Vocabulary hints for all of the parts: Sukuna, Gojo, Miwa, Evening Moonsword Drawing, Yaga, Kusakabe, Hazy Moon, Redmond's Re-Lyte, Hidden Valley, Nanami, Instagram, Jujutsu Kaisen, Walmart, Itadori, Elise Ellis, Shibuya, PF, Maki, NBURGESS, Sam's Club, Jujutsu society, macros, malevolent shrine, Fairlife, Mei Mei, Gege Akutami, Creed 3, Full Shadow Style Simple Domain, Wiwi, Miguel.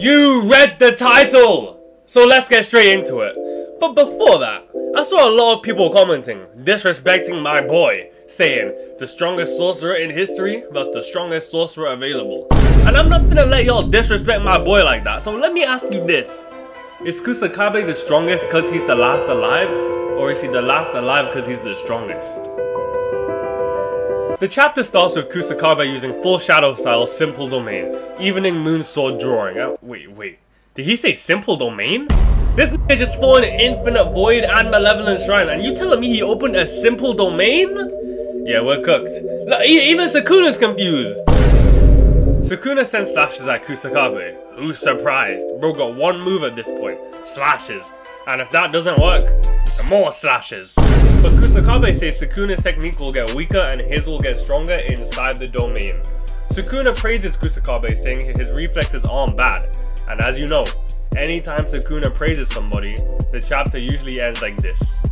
You read the title! So let's get straight into it. But before that, I saw a lot of people commenting, disrespecting my boy, saying, the strongest sorcerer in history, thus the strongest sorcerer available. And I'm not gonna let y'all disrespect my boy like that, so let me ask you this. Is Kusakabe the strongest because he's the last alive? Or is he the last alive because he's the strongest? The chapter starts with Kusakabe using Full Shadow Style Simple Domain, Evening Moonsword Drawing. Wait, did he say Simple Domain? This nigga just fought an Infinite Void and Malevolent Shrine, and you telling me he opened a Simple Domain? Yeah, we're cooked. Look, even Sukuna's confused. Sukuna sends slashes at Kusakabe. Who's surprised? Bro got one move at this point, slashes. And if that doesn't work, more slashes. But Kusakabe says Sukuna's technique will get weaker and his will get stronger inside the domain. Sukuna praises Kusakabe, saying his reflexes aren't bad. And as you know, anytime Sukuna praises somebody, the chapter usually ends like this.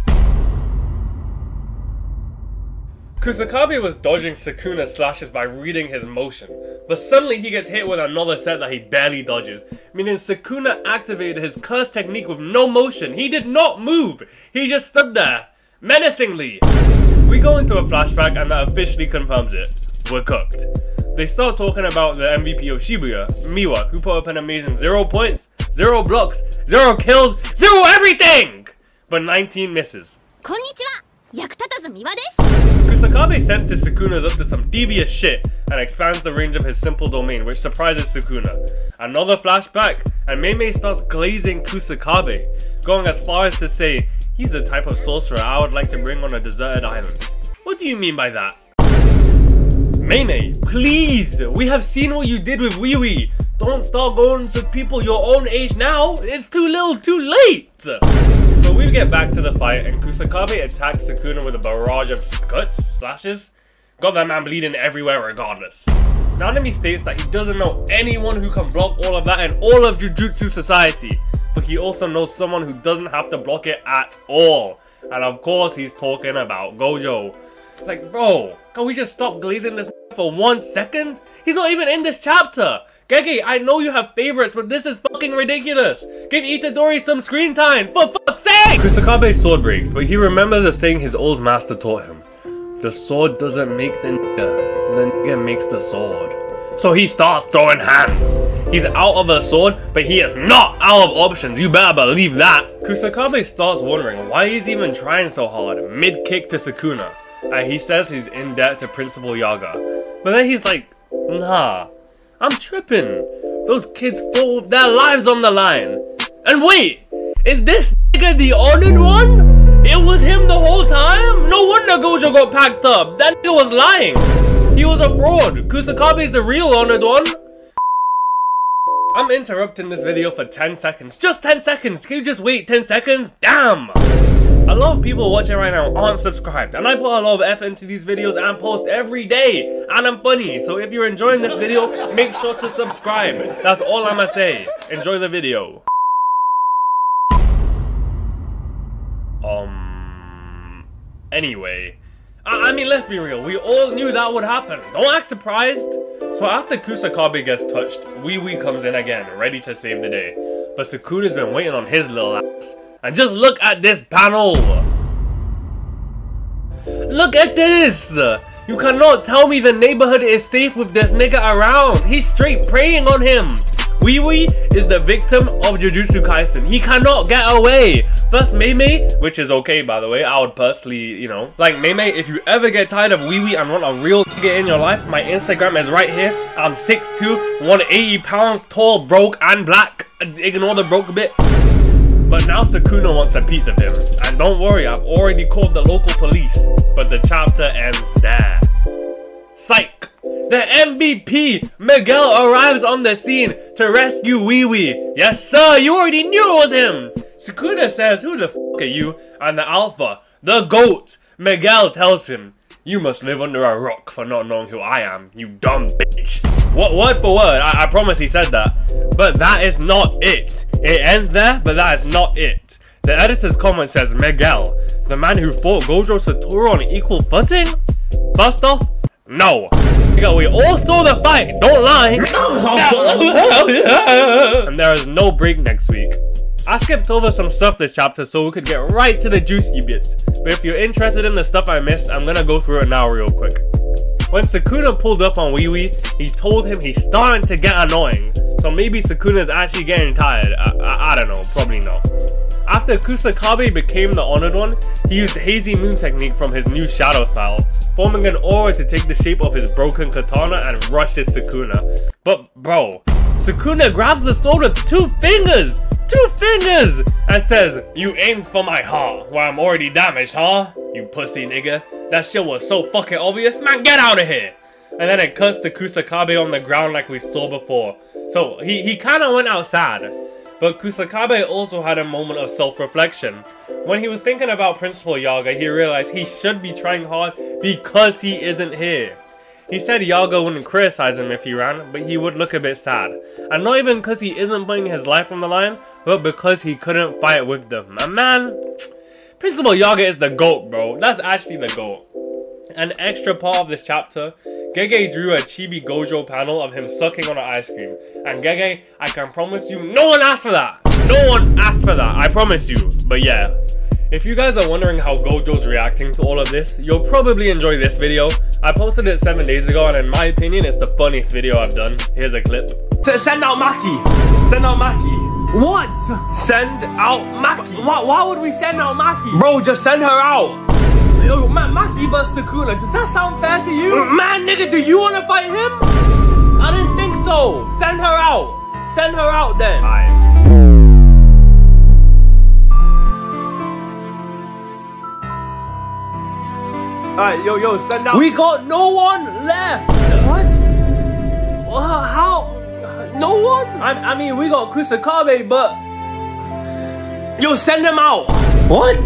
Kusakabe was dodging Sukuna's slashes by reading his motion, but suddenly he gets hit with another set that he barely dodges, meaning Sukuna activated his curse technique with no motion. He did not move, he just stood there, menacingly. We go into a flashback and that officially confirms it, we're cooked. They start talking about the MVP of Shibuya, Miwa, who put up an amazing 0 points, 0 blocks, 0 kills, 0 everything! But 19 misses. Konnichiwa, yakutatazu Miwa desu. Kusakabe senses Sukuna's up to some devious shit and expands the range of his simple domain, which surprises Sukuna. Another flashback, and Mei Mei starts glazing Kusakabe, going as far as to say, he's the type of sorcerer I would like to bring on a deserted island. What do you mean by that? Mei Mei, please! We have seen what you did with Wiwi! Don't start going to people your own age now! It's too little, too late! But we get back to the fight and Kusakabe attacks Sukuna with a barrage of cuts, slashes. Got that man bleeding everywhere regardless. Nanami states that he doesn't know anyone who can block all of that in all of Jujutsu society. But he also knows someone who doesn't have to block it at all. And of course he's talking about Gojo. It's like, bro, can we just stop glazing this for 1 second? He's not even in this chapter! Gege, I know you have favorites, but this is fucking ridiculous! Give Itadori some screen time, for fuck's sake! Kusakabe's sword breaks, but he remembers a saying his old master taught him. The sword doesn't make the nigga makes the sword. So he starts throwing hands. He's out of a sword, but he is not out of options, you better believe that! Kusakabe starts wondering why he's even trying so hard, mid-kick to Sukuna. And he says he's in debt to Principal Yaga. But then he's like, nah, I'm tripping. Those kids fought with their lives on the line. And wait, is this nigga the honored one? It was him the whole time? No wonder Gojo got packed up. That nigga was lying. He was a fraud. Kusakabe's the real honored one. I'm interrupting this video for 10 seconds. Just 10 seconds. Can you just wait 10 seconds? Damn. A lot of people watching right now aren't subscribed, and I put a lot of effort into these videos and post every day, and I'm funny, so if you're enjoying this video, make sure to subscribe. That's all I'ma say. Enjoy the video. Anyway. I mean, let's be real, we all knew that would happen. Don't act surprised. So after Kusakabe gets touched, Wiwi comes in again, ready to save the day. But Sukuna's been waiting on his little ass. And just look at this panel! Look at this! You cannot tell me the neighborhood is safe with this nigga around! He's straight preying on him! Wiwi is the victim of Jujutsu Kaisen. He cannot get away! Thus Mei Mei, which is okay by the way, I would personally, you know. Like Mei Mei, if you ever get tired of Wiwi and want a real nigga in your life, my Instagram is right here. I'm 6'2", 180 pounds, tall, broke, and black. Ignore the broke bit. But now Sukuna wants a piece of him, and don't worry, I've already called the local police, but the chapter ends there. Psych! The MVP, Miguel, arrives on the scene to rescue Wiwi. Yes sir, you already knew it was him! Sukuna says, who the f*** are you? And the alpha, the goat, Miguel tells him, you must live under a rock for not knowing who I am, you dumb bitch. What, word for word, I promise he said that. But that is not it. It ends there, but that is not it. The editor's comment says, Miguel, the man who fought Gojo Satoru on equal footing? First off, no. We all saw the fight. Don't lie. And there is no break next week. I skipped over some stuff this chapter so we could get right to the juicy bits, but if you're interested in the stuff I missed, I'm gonna go through it now real quick. When Sukuna pulled up on Wiwi, he told him he's starting to get annoying, so maybe Sukuna's actually getting tired. I don't know, probably not. After Kusakabe became the Honored One, he used the Hazy Moon technique from his new Shadow Style, forming an aura to take the shape of his broken katana and rushed at Sukuna. But bro, Sukuna grabs the sword with two fingers and says, "You aimed for my heart where I'm already damaged, huh? You pussy nigga. That shit was so fucking obvious, man, get out of here!" And then it cuts to Kusakabe on the ground like we saw before. So he kinda went outside. But Kusakabe also had a moment of self-reflection. When he was thinking about Principal Yaga, he realized he should be trying hard because he isn't here. He said Yaga wouldn't criticize him if he ran, but he would look a bit sad. And not even because he isn't putting his life on the line, but because he couldn't fight with them. And man, Principal Yaga is the GOAT, bro. That's actually the GOAT. An extra part of this chapter, Gege drew a chibi Gojo panel of him sucking on an ice cream. And Gege, I can promise you, no one asked for that. No one asked for that, I promise you. But yeah. If you guys are wondering how Gojo's reacting to all of this, you'll probably enjoy this video. I posted it 7 days ago and in my opinion it's the funniest video I've done. Here's a clip. Send out Maki! Send out Maki! What? Send out Maki! Why would we send out Maki? Bro, just send her out! Yo, man, Maki vs Sukuna, does that sound fair to you? Man, nigga, do you wanna fight him? I didn't think so! Send her out! Send her out then! Aye. Alright, yo, send out. We got no one left! What? How? No one? I mean, we got Kusakabe, but... Yo, send him out! What?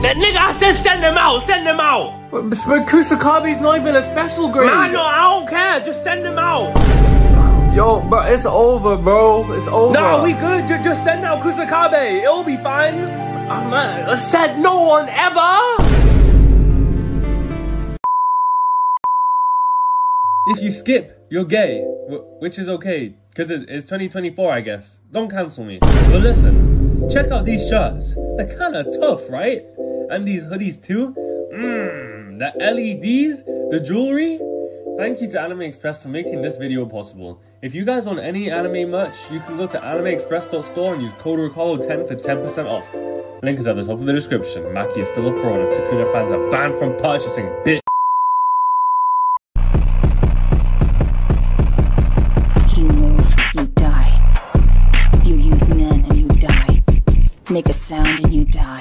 That nigga, I said send him out! Send him out! But Kusakabe's not even a special grade. Nah, no, I don't care! Just send him out! Yo, bro, it's over, bro. It's over. Nah, we good. Just send out Kusakabe. It'll be fine. I said no one ever! If you skip, you're gay, which is okay, because it's 2024, I guess. Don't cancel me. But listen, check out these shirts. They're kind of tough, right? And these hoodies too. The LEDs, the jewelry. Thank you to Anime Express for making this video possible. If you guys want any anime merch, you can go to animeexpress.store and use code RICARDO10 for 10% off. Link is at the top of the description. Maki is still a fraud and Sukuna fans are banned from purchasing, bitch. Make a sound and you die.